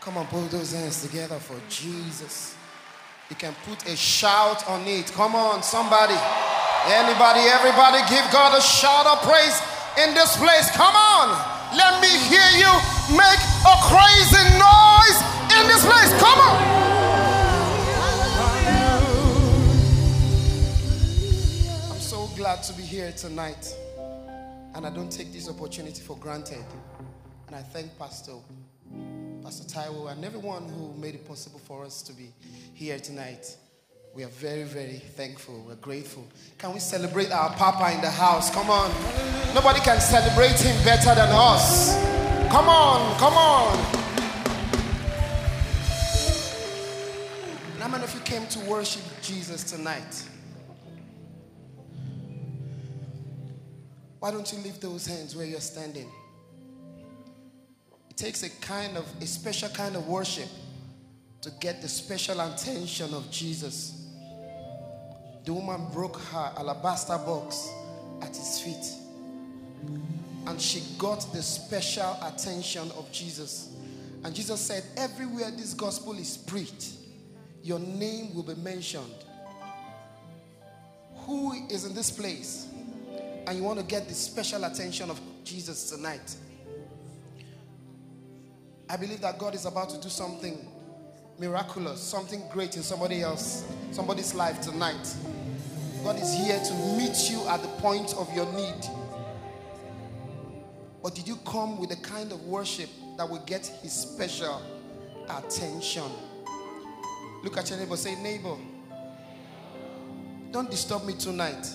Come on, put those hands together for Jesus. You can put a shout on it. Come on, somebody. Anybody, everybody, give God a shout of praise in this place. Come on. Let me hear you make a crazy noise in this place. Come on. I'm so glad to be here tonight. And I don't take this opportunity for granted. And I thank Pastor Taiwo and everyone who made it possible for us to be here tonight. We are very, very thankful. We're grateful. Can we celebrate our Papa in the house? Come on. Nobody can celebrate him better than us. Come on, come on. How many of you came to worship Jesus tonight? Why don't you lift those hands where you're standing? It takes a special kind of worship to get the special attention of Jesus. The woman broke her alabaster box at his feet. And she got the special attention of Jesus. And Jesus said, everywhere this gospel is preached, your name will be mentioned. Who is in this place? And you want to get the special attention of Jesus tonight. I believe that God is about to do something miraculous, something great in somebody's life tonight. God is here to meet you at the point of your need. But did you come with the kind of worship that will get his special attention? Look at your neighbor, say, neighbor, don't disturb me tonight.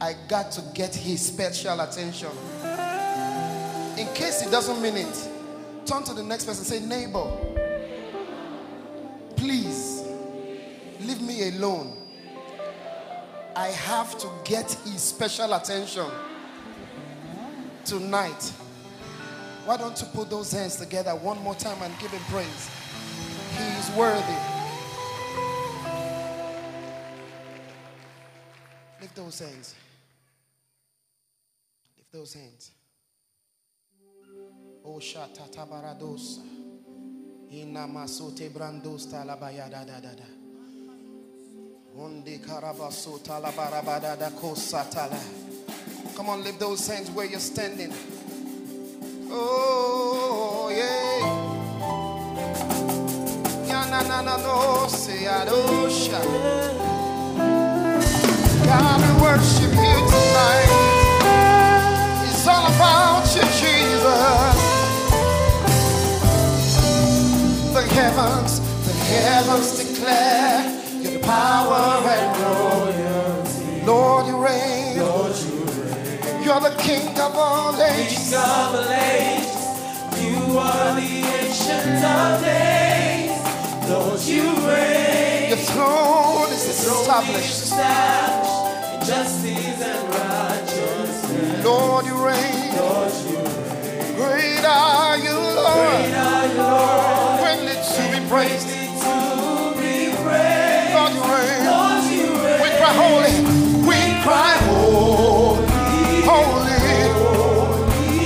I got to get his special attention. In case he doesn't mean it, turn to the next person, say, neighbor, please, leave me alone. I have to get his special attention tonight. Why don't you put those hands together one more time and give him praise? He is worthy. Lift those hands. Lift those hands. Oh, Shatabarados. Come on, lift those hands where you're standing. Oh, yeah. God, we worship you tonight. It's all about you, Jesus. The heavens declare your power and glory. Lord, you reign. Lord, you reign. You're the King of all ages. King of all ages. You are the Ancient of Days. Lord, you reign. Your throne is established in justice and righteousness. Lord, you reign. Lord, you reign. Great are you, Lord. Great are you, Lord. To be praised. Lord, you reign. Lord, you reign. We cry holy. We cry holy. Holy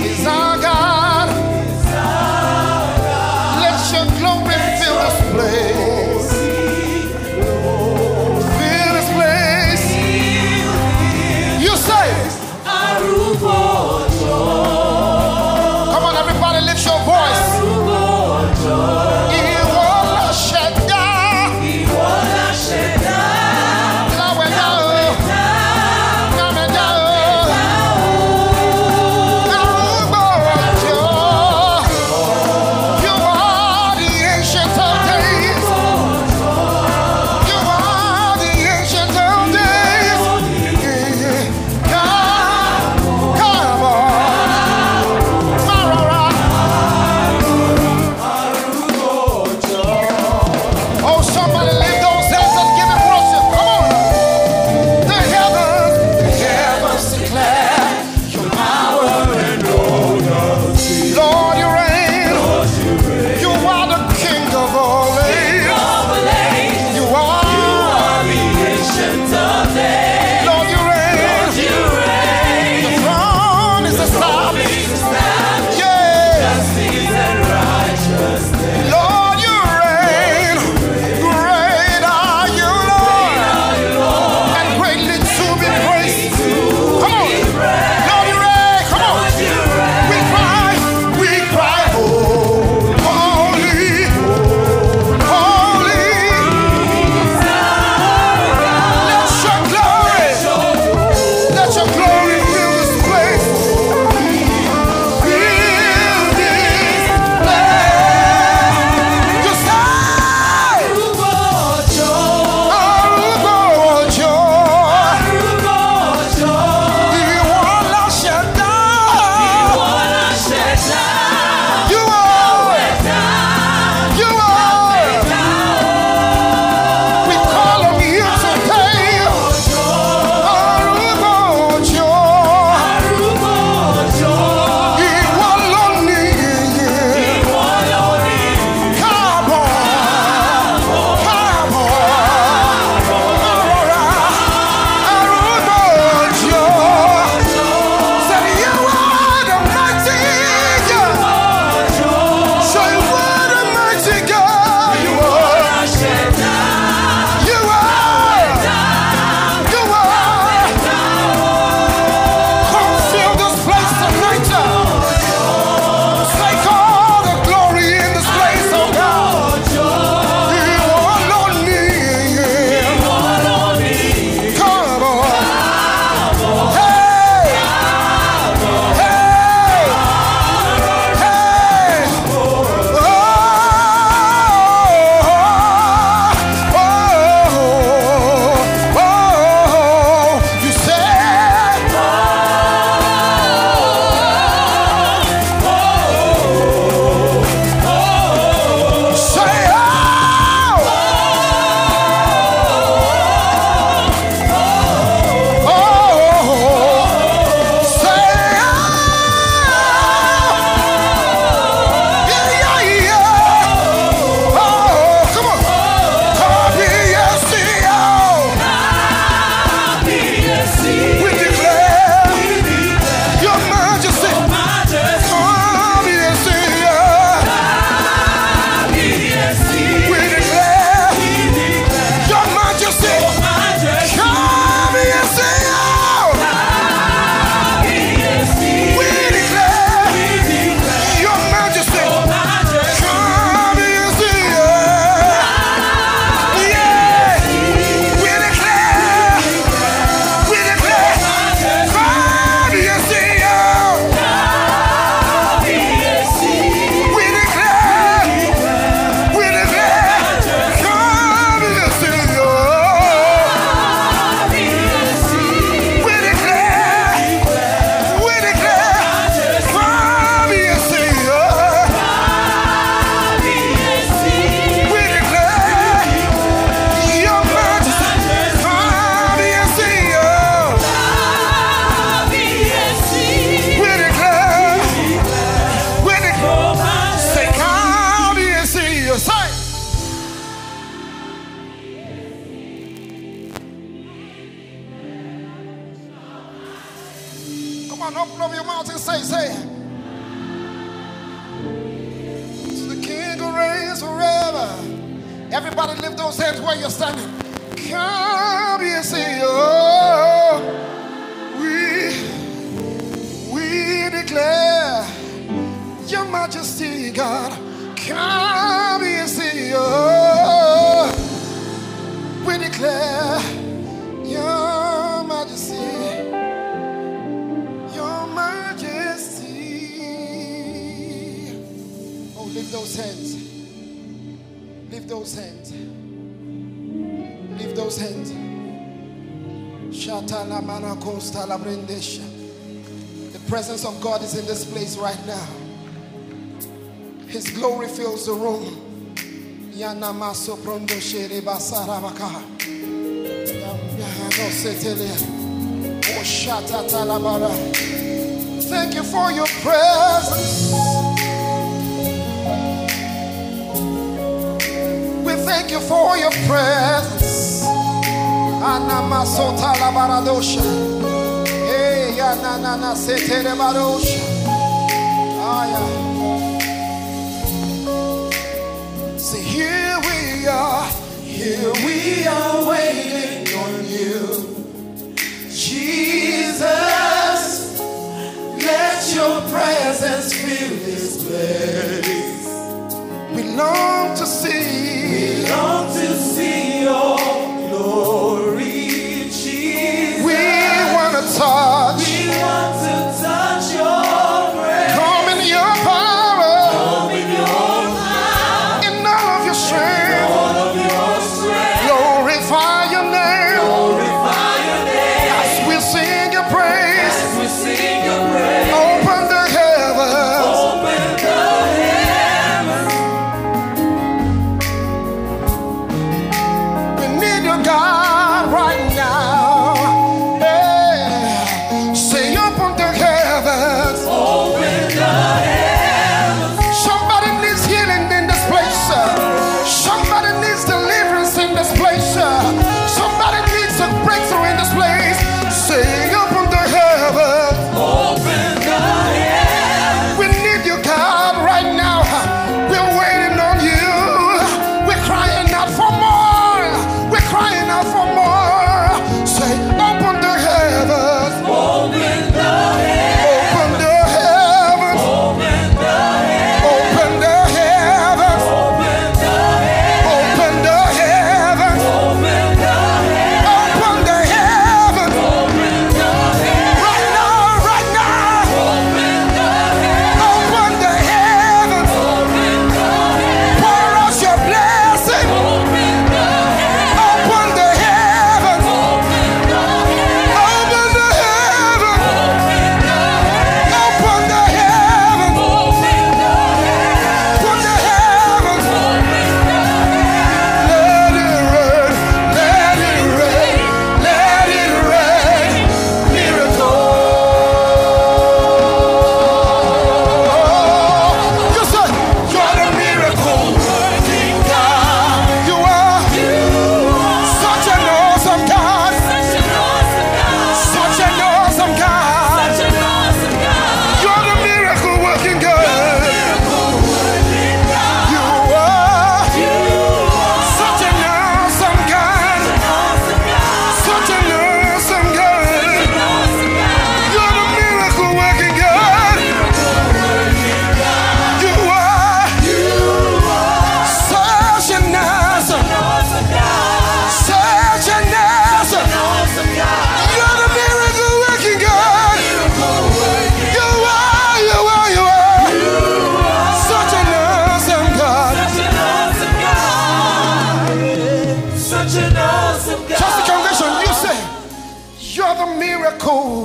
is our God. Let your glory fill this place. Fill this place. You say, I rule for joy. Come on, everybody, lift your voice. I rule for joy. out and say, the King who reigns forever. Everybody lift those hands where you're standing. Come and see, oh, we declare your majesty, God. Come and see, oh, we declare your majesty. Lift those hands. Lift those hands. Lift those hands. The presence of God is in this place right now. His glory fills the room. Thank you for your presence. Thank you for your presence. So here we are waiting on you, Jesus. Let your presence fill this place. We long to see. We long to see your glory, Jesus. We want to touch. We want to touch your grace. Come in your power. Come in your power. In all of your strength. In all of your strength. Glorify your name. Glorify your name. As we sing your praise. As we sing your praise. Open the heavens. Open the God right now, yeah. Say open the heavens. Open the heavens. Somebody needs healing in this place. Somebody needs deliverance in this place. Somebody needs a breakthrough in this place. Say open the heavens. Open the heavens. We need you, God, right now. We're waiting on you. We're crying out for more. Crying out for more. Say, open the heavens. Open the heavens. Open the heavens. Open the heavens. Open the heavens. Open the heavens. Open the heavens. Open the heavens. Open the heavens. Open the heavens. Right now, right now. Open the heavens. Open the heavens. Open the heavens. Pour us your blessing.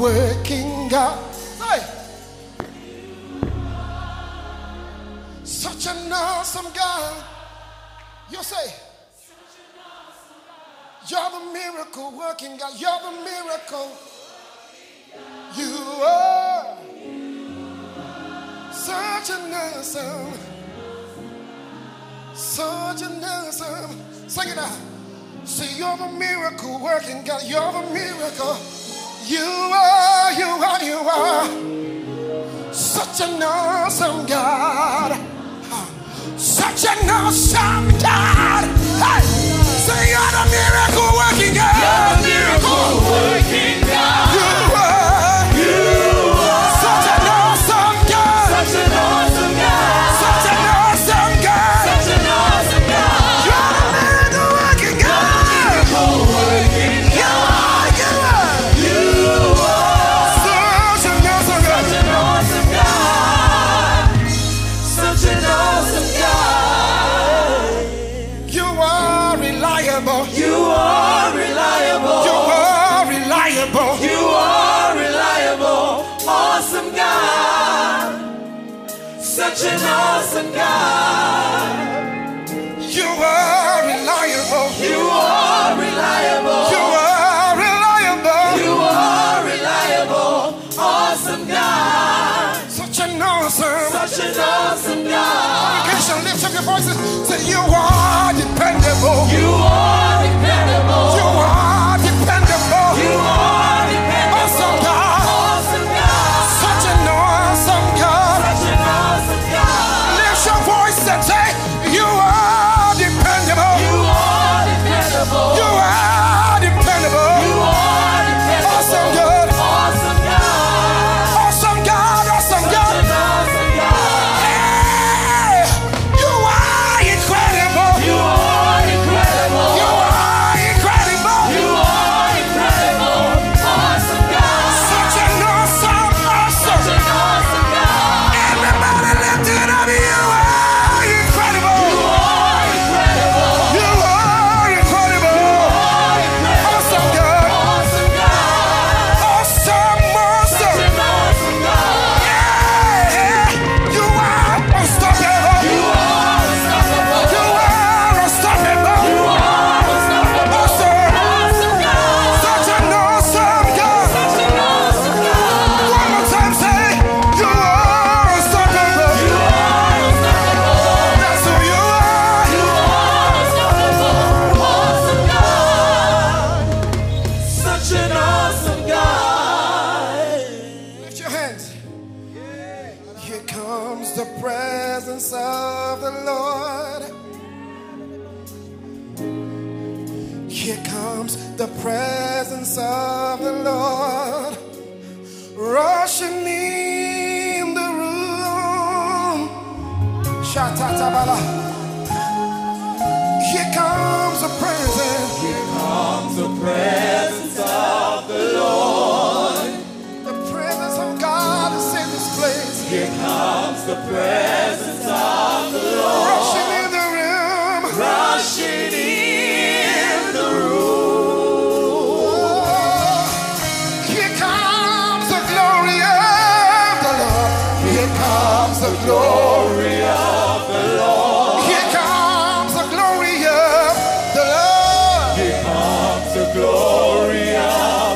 Working God, hey. Such an awesome God. You say, you're the miracle working God. You're the miracle. You are such an awesome, such an awesome. Sing it out. See, you're the miracle working God. You're the miracle. You are, you are, you are. such an awesome God. Such an awesome God. Hey, say you're the miracle working God. You're the miracle working God. You are such an awesome God. Such an awesome God. Such an awesome God. Such an awesome God. You're the miracle working God. You're the miracle working God. You are such an awesome God. Such an awesome God. Such an awesome God. You are reliable. You are reliable. You are reliable. You are reliable. Awesome God. Such an awesome God. You are reliable. You are reliable. You are reliable. You are reliable. Awesome God. Such an awesome. Such an awesome God. Congregation, lift up your voices. Say you are dependable. You are dependable. You are dependable. You are dependable. Awesome God. Awesome God. Such an awesome God. Such an awesome God. Lift your voice and say you are dependable. You are dependable. You are dependable. You are dependable. Awesome God. Awesome God. Awesome God. Awesome God. Such an awesome God. Hey, you are incredible. You are incredible. You are incredible. You are incredible. Awesome God. Such an awesome, Such awesome. an awesome God. Everybody lift it up. You are incredible. You are incredible. You are incredible. Are incredible. Awesome God. Awesome God. Awesome, Such awesome. an awesome God. Yeah, you are unstoppable. You are unstoppable. You are unstoppable. You are unstoppable. Awesome. Awesome God. Such an awesome God. Such an awesome God. One more time, say you are unstoppable. You are unstoppable. That's who you are. You are unstoppable. Awesome God. Such an awesome God. Lift your hands. Here comes the presence of the Lord. Here comes the presence of the Lord. Rushing in the room. Shatatabala. Here comes the presence. Here comes the presence of the Lord. The presence of God is in this place. Here comes the presence of the Lord. Rushing in the room. Rushing in the room. Here comes the glory of the Lord. Here comes the glory of the Lord. Here comes the glory of the Lord. Here comes the glory of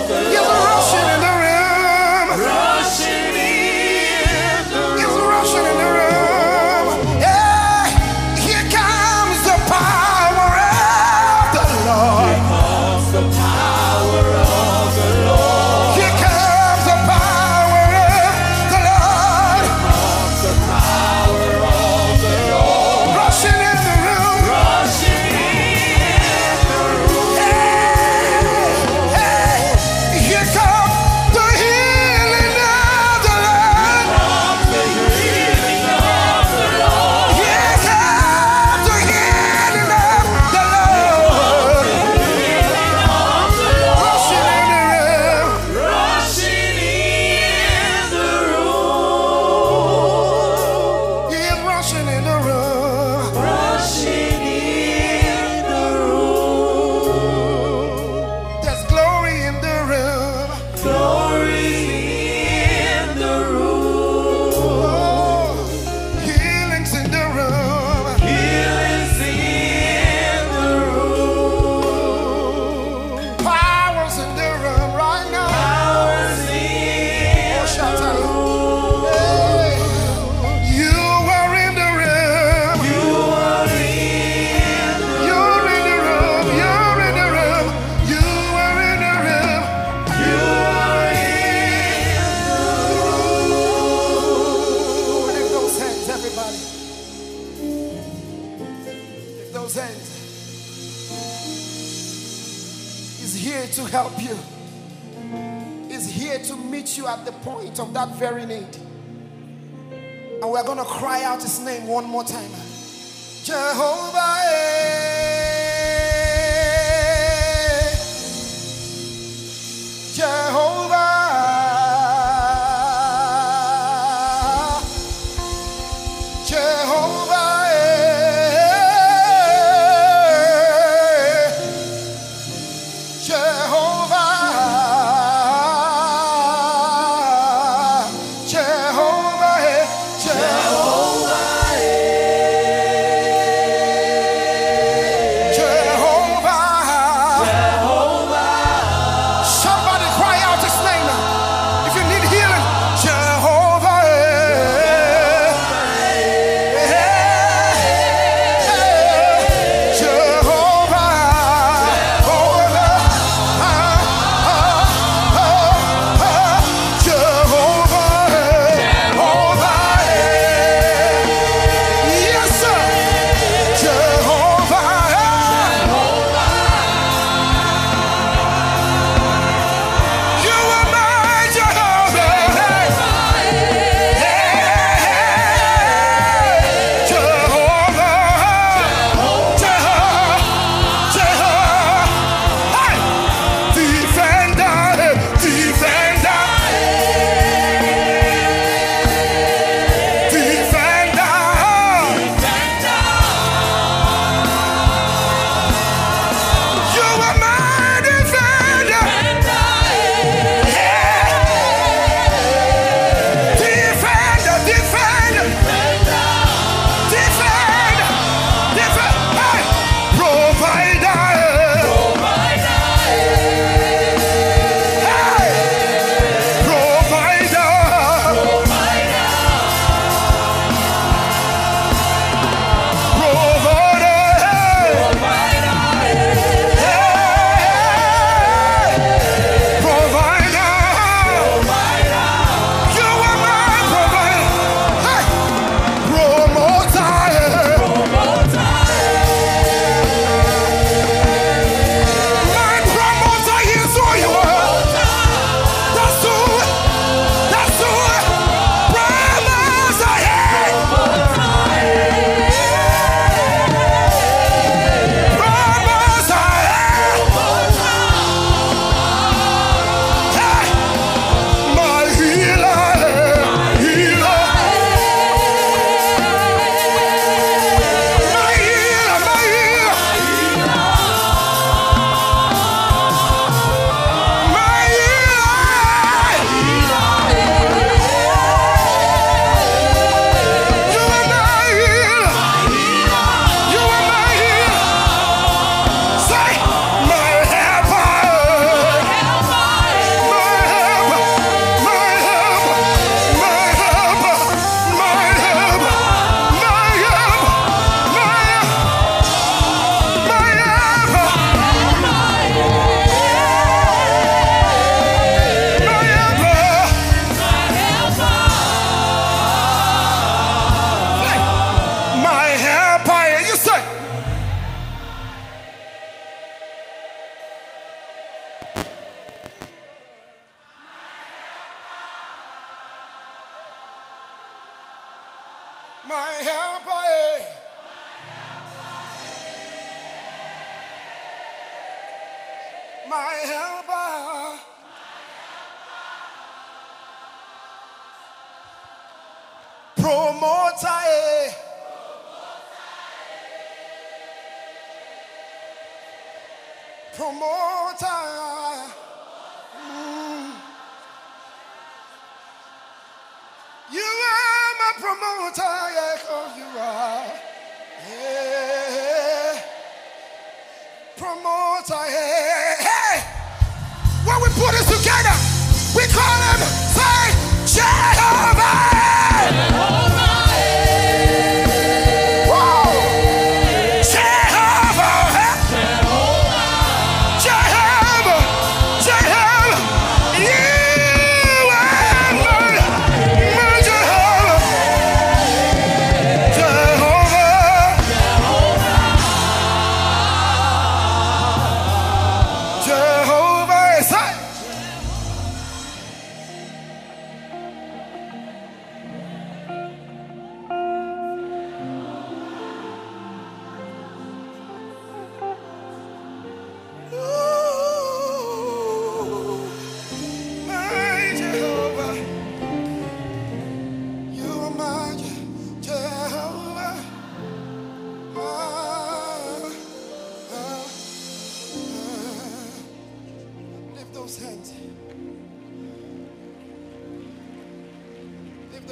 the Lord. He's rushing in the room. Rushing in the He's rushing in the room. represents is here to help you, is here to meet you at the point of that very need. And we're going to cry out his name one more time. Jehovah, Jehovah.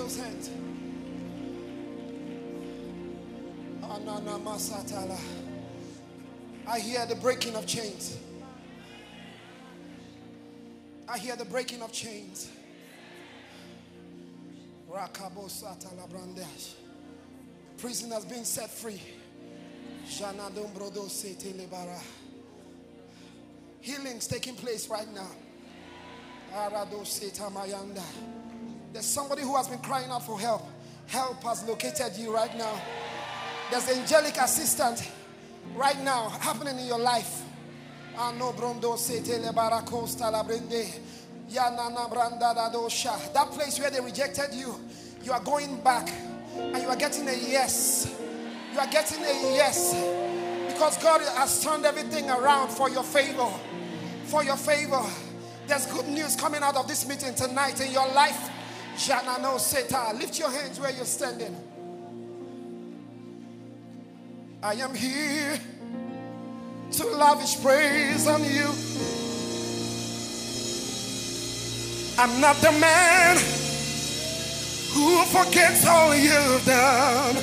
those hands. I hear the breaking of chains. I hear the breaking of chains. Prison has been set free. Healing's taking place right now. There's somebody who has been crying out for help. Help has located you right now. There's angelic assistance right now happening in your life. That place where they rejected you, you are going back and you are getting a yes. You are getting a yes because God has turned everything around for your favor. For your favor. There's good news coming out of this meeting tonight in your life. Lift your hands where you're standing. I am here to lavish praise on you. I'm not the man who forgets all you've done.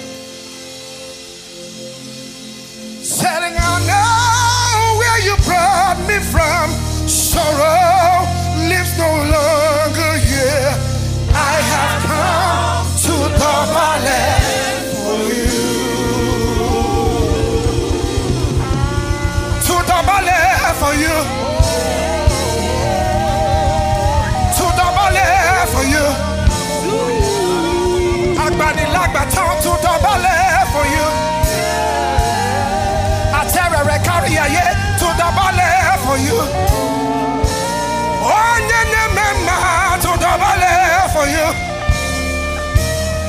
Setting out now where you brought me from. Sorrow lives no longer here. I have come to the valley for you. For you, to double it for you. Agbani lagbaton to double it for you. Aterere kariaye to double it for you. Onyene mema to double it for you.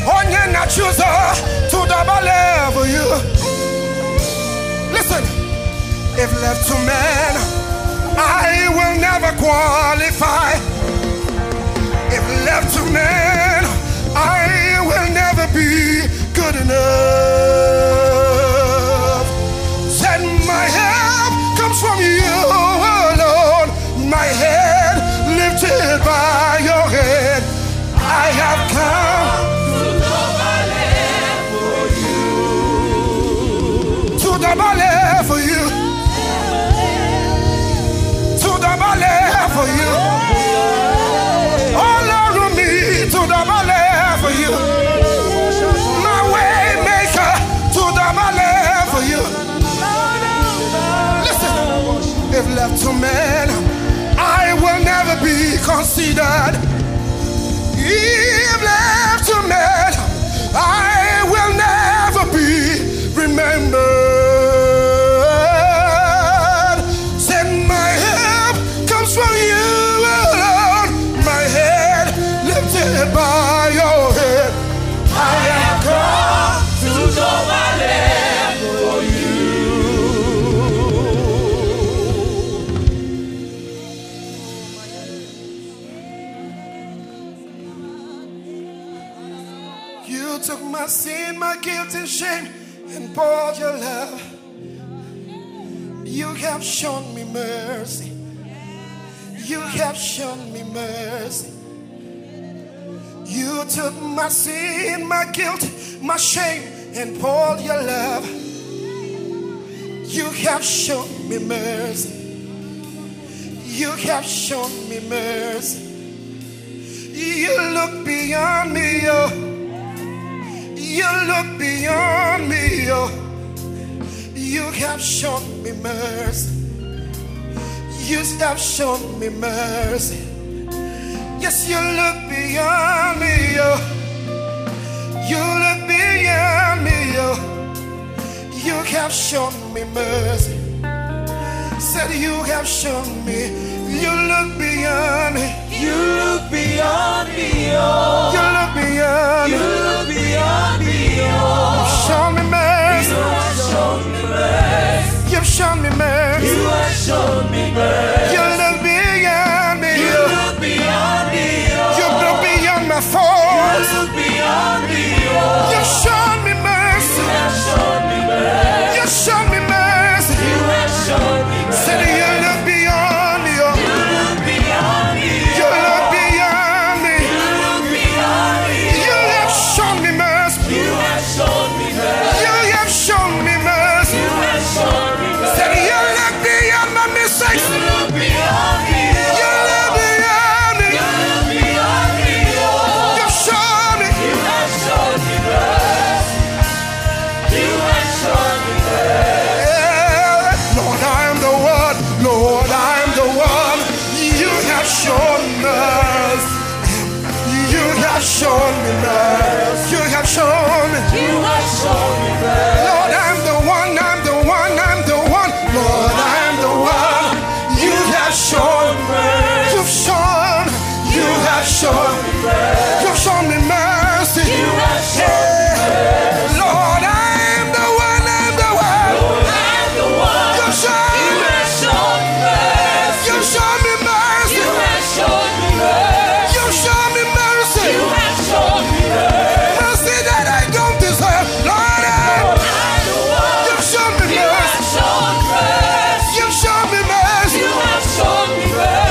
Onyena chuzo to double it for you. Listen. If left to man, I will never qualify. If left to man, I will never be good enough. Said my help comes from you alone. My head lifted by your hand. I have come to the valley for you. For you, all over me to the valley for you. My way maker to the valley for you. Listen, if left to man, I will never be considered. If left to man, I will never be remembered. By your head, I have come to the valley for you. You took my sin, my guilt and shame, and poured your love. You have shown me mercy. You have shown me mercy. You took my sin, my guilt, my shame, and poured your love. You have shown me mercy. You have shown me mercy. You look beyond me, oh. You look beyond me, oh. You have shown me mercy. You have shown me mercy. Yes, you look beyond me, oh. You look beyond me, oh. You have shown me mercy. Said you have shown me. You look beyond me. You look beyond me, oh. You look beyond me. You look beyond me, oh. You've shown me mercy. You have shown me mercy. You've shown me mercy. You have shown me mercy. You look beyond me, oh. You look beyond me. You look beyond me, oh. You've shown me mercy. You have shown me mercy. You've shown me mercy. You have shown me mercy. Said you look beyond me, oh. You look beyond me, oh. You look beyond me. You look beyond me. You look beyond me. have shown me mercy. You have shown me. You have shown me mercy. Lord, I'm the one, I'm the one, I'm the one. Lord, I'm the one. You have shown me mercy. You've shown. You have shown me mercy. You've shown me mercy. You have shown me mercy. Lord, I'm the one, I'm the one. Lord, I'm the one. You've shown me mercy. You have shown me mercy. You've shown me mercy. You have shown me mercy. Show me mercy. You have shown me mercy that I don't deserve. Lord, you've shown me mercy. You've shown me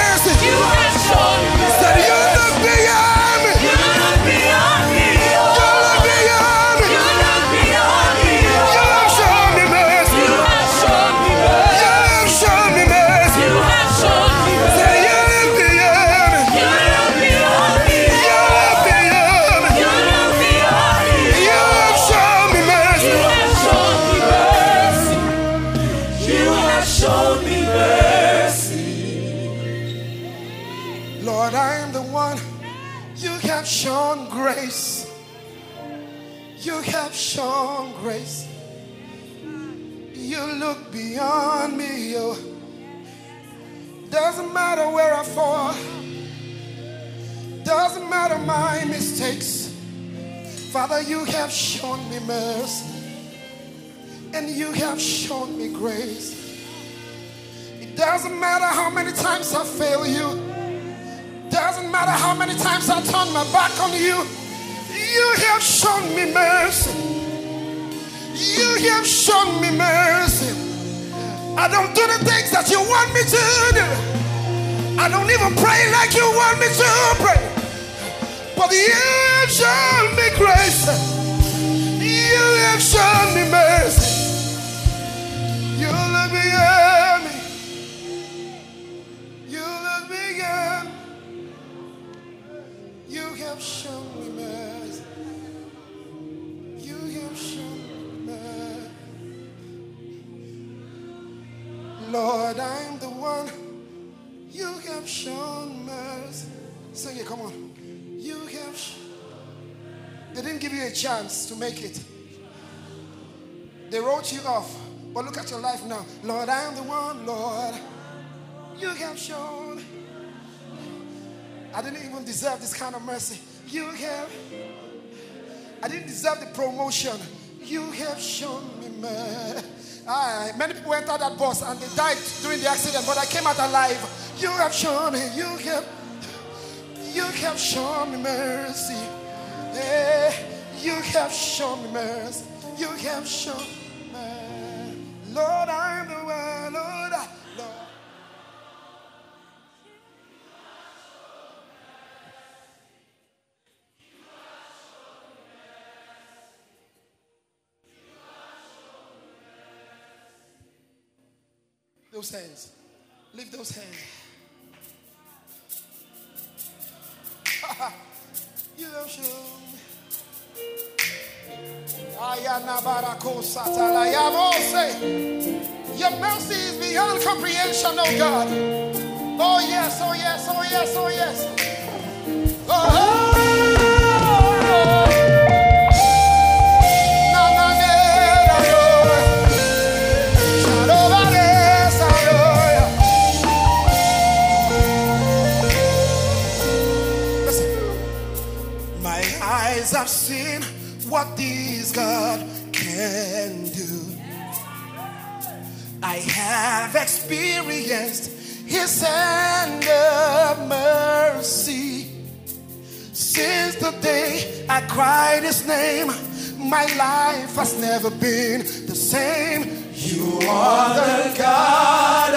mercy. You have shown me mercy. You've shown me mercy. You have shown me mercy. That you look beyond me. You look beyond me. You look beyond me. You look beyond me. You have shown me mercy. You have shown me mercy. You have shown me mercy. You have shown me mercy. Shown grace, you have shown grace. You look beyond me. Oh, doesn't matter where I fall, doesn't matter my mistakes. Father, you have shown me mercy, and you have shown me grace. It doesn't matter how many times I fail you. Doesn't matter how many times I turn my back on you, you have shown me mercy. You have shown me mercy. I don't do the things that you want me to do. I don't even pray like you want me to pray. But you have shown me grace. You have shown me mercy. You love me, yeah. You have shown me mercy. You have shown me mercy. Lord, I'm the one. You have shown mercy. Sing it, come on. You have They didn't give you a chance to make it. They wrote you off. But look at your life now. Lord, I'm the one, Lord. You have shown. I didn't even deserve this kind of mercy. You have. I didn't deserve the promotion. You have shown me mercy. Many people entered that bus and they died during the accident, but I came out alive. You have shown me. You have shown me mercy. Hey, you have shown me mercy. You have shown me mercy. Lord, I'm the one. Lord, Lord. Those hands. Lift those hands. You have shown. Your mercy is beyond comprehension, oh God. Oh yes, oh yes, oh yes, oh yes. Oh. I've seen what this God can do. I have experienced His hand of mercy. Since the day I cried His name, my life has never been the same. You are the God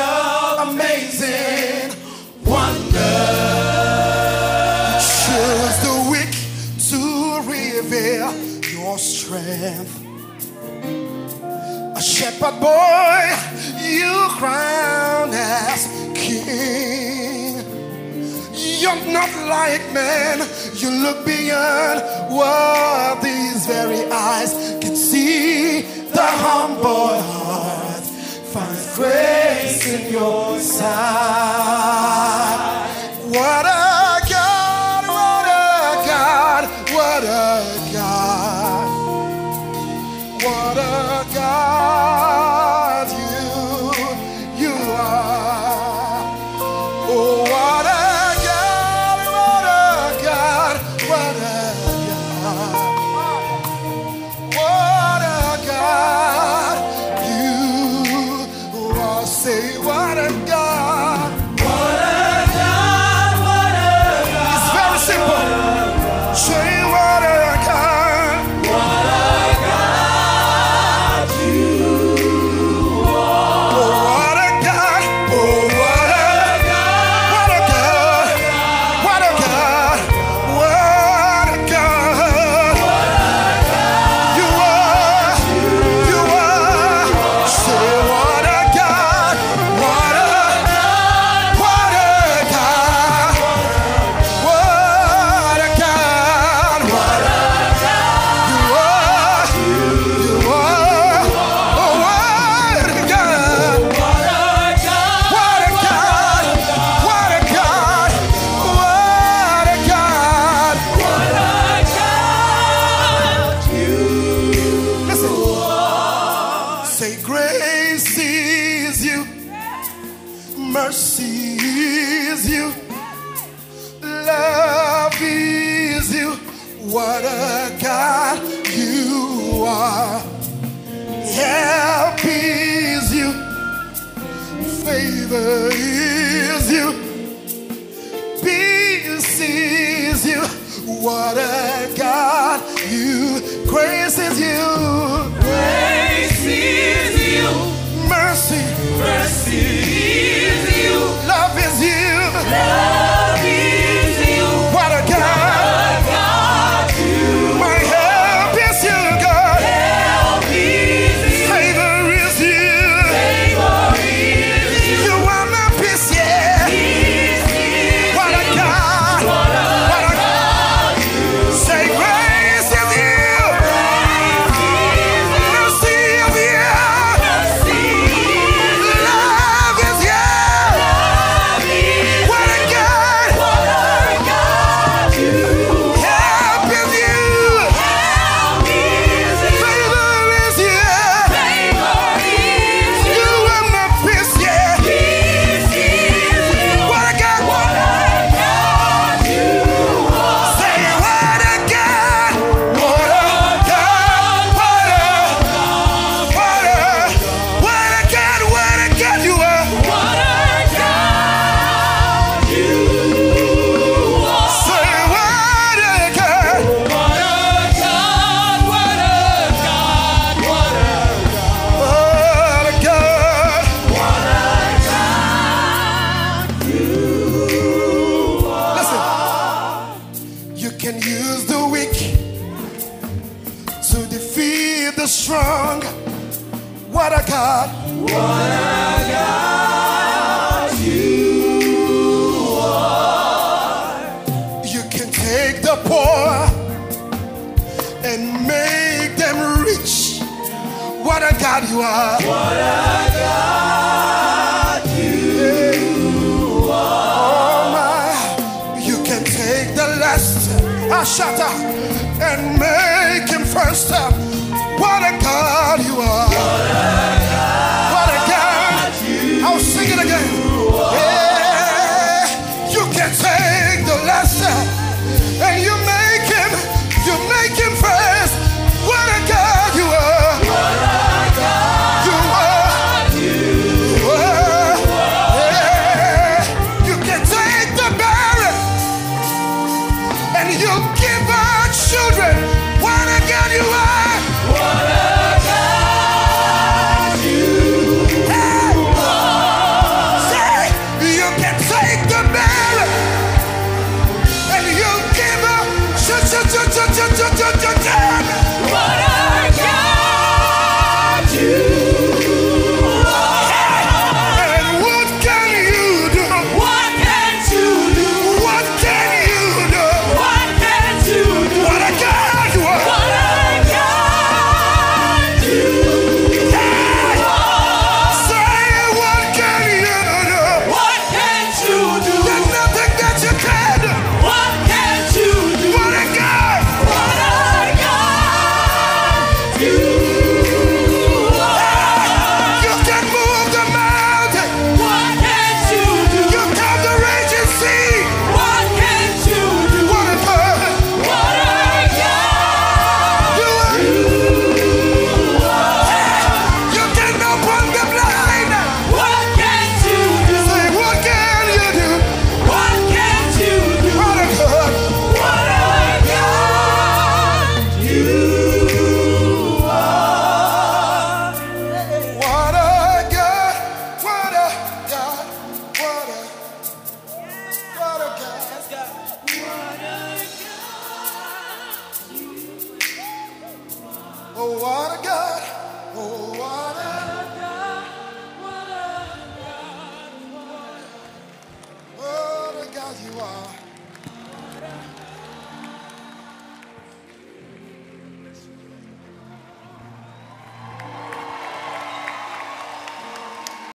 of amazing wonder. Choose the weak to reveal your strength. A shepherd boy you crown as king. You're not like men. You look beyond what these very eyes can see. The humble heart finds grace in your side. What a God, what a Shut up and make him first up.